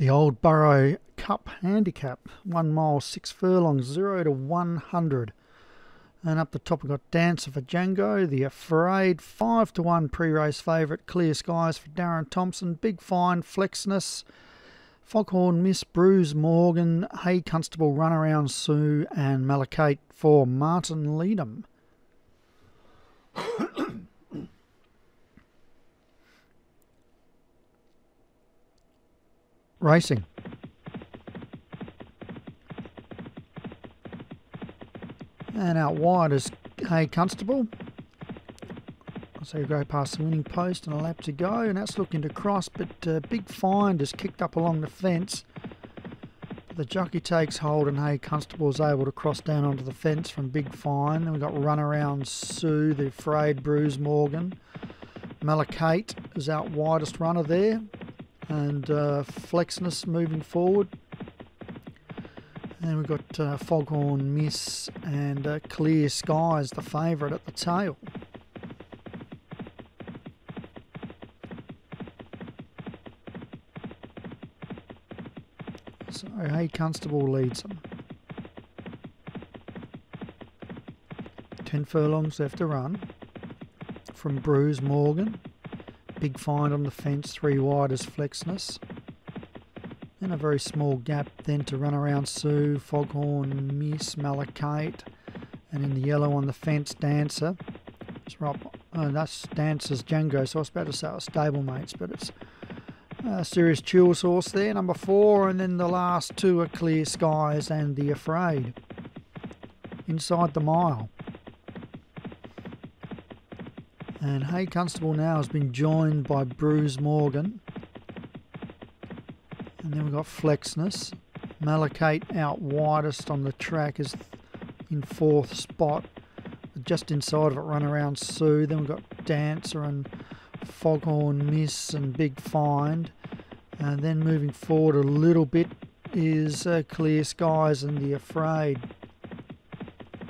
The Old Borough Cup Handicap, 1 mile, 6 furlongs, 0 to 100. And up the top we've got Dancer for Django, The Afraid, 5 to 1 pre-race favourite, Clear Skies for Darren Thompson, Big Fine, Flexness, Foghorn Miss, Brews Morgan, Hay Constable Runaround Sue and Malakate for Martin Leadham. Racing. And out wide is Hay Constable. So you go past the winning post and a lap to go, and that's looking to cross, but Big Find is kicked up along the fence. The jockey takes hold and Hay Constable is able to cross down onto the fence from Big Fine. Then we've got Runaround Sue, The Afraid, Brews Morgan. Malakate is out widest runner there. And Flexness moving forward. And we've got Foghorn Miss and Clear Skies, the favourite at the tail. So Hay Constable leads them. 10 furlongs left to run from Brews Morgan. Big Find on the fence, 3 wide as Flexness. And a very small gap then to Runaround Sue, Foghorn Miss, Malakate. And in the yellow on the fence, Dancer. It's right, that's Dancer's Django, so I was about to say it was stablemates, but it's Serious Chill's horse there, number 4. And then the last 2 are Clear Skies and The Afraid. Inside the mile. And Hay Constable now has been joined by Brews Morgan. And then we've got Flexness. Malakate out widest on the track is in 4th spot. Just inside of it, Runaround Sue. Then we've got Dancer and Foghorn Miss and Big Find. And then moving forward a little bit is Clear Skies and The Afraid.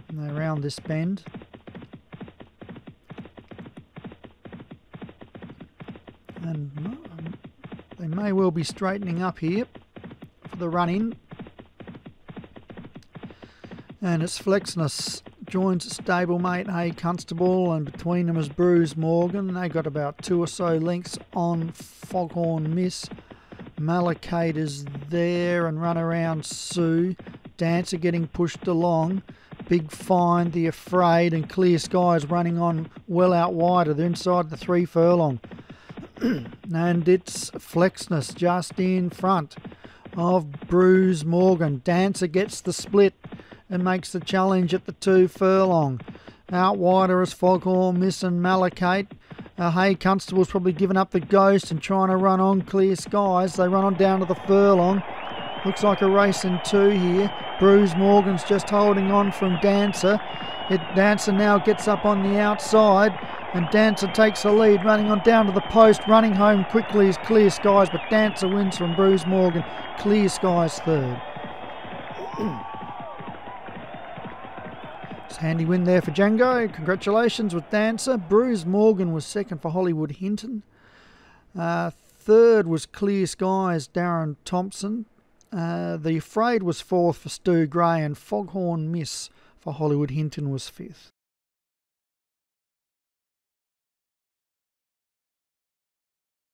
And they round this bend. And they may well be straightening up here for the run-in. And it's Flexness joins stablemate Hay Constable, and between them is Brews Morgan. They got about 2 or so lengths on Foghorn Miss. Malakate is there and Runaround Sue. Dancer getting pushed along. Big Find, The Afraid and Clear Skies running on well out wider. They're inside the 3 furlong. And it's Flexness just in front of Brews Morgan. Dancer gets the split and makes the challenge at the 2 furlong. Out wider is Foghorn Miss and Malakate. Hay Constable's probably given up the ghost and trying to run on Clear Skies. They run on down to the furlong. Looks like a race in 2 here. Brews Morgan's just holding on from Dancer. Dancer now gets up on the outside. And Dancer takes the lead, running on down to the post, running home quickly is Clear Skies, but Dancer wins from Brews Morgan. Clear Skies 3rd. It's a handy win there for Django. Congratulations with Dancer. Brews Morgan was 2nd for Hollywood Hinton. 3rd was Clear Skies, Darren Thompson. The Afraid was 4th for Stu Gray, and Foghorn Miss for Hollywood Hinton was 5th.